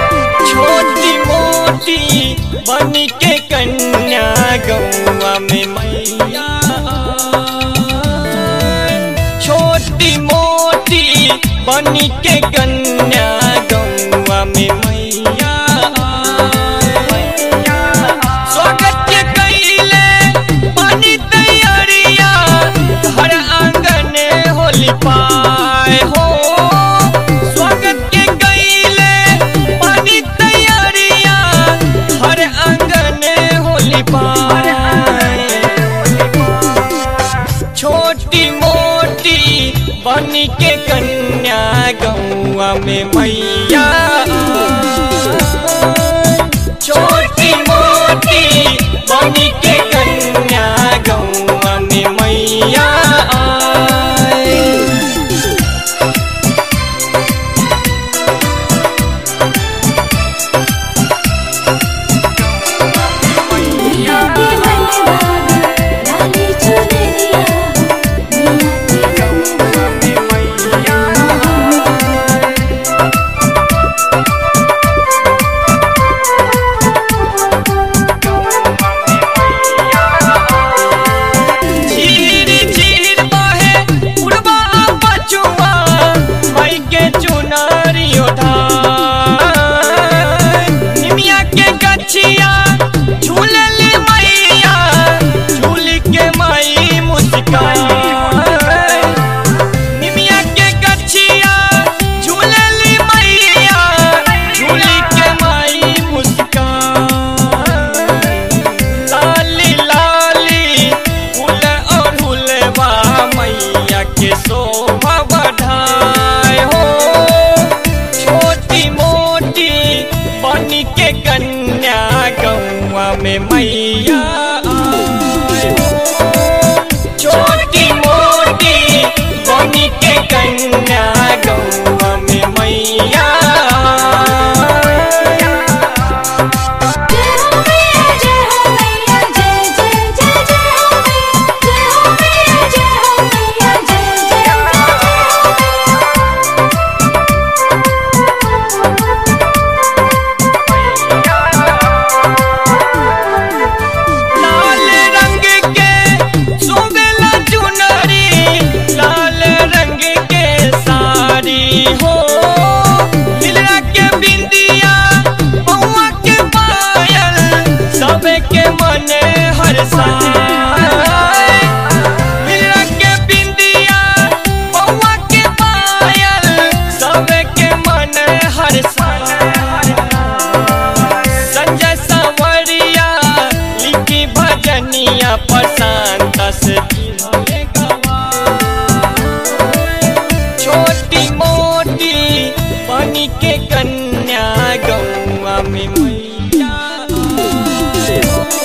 बनके कन्या गौवा में मैया छोटी मोटी बनके कन्या गौवा में मैया स्वागत कैले बनी तैयारिया हर आंगन होली पाए हो बनके कन्या गौवा में मैया छोटी मोटी बनके कन्या गौवा में मैया। मैया छोटी मोटी बनके कन्या गौवा में मैया।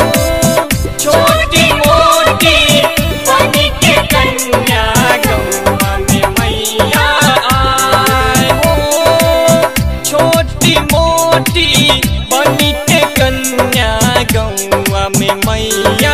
छोटी मोटी बनके कन्या गौवा में मैया छोटी मोटी बनके कन्या गौवा में मैया छोटी मोटी बनके कन्या गौवा में मैया।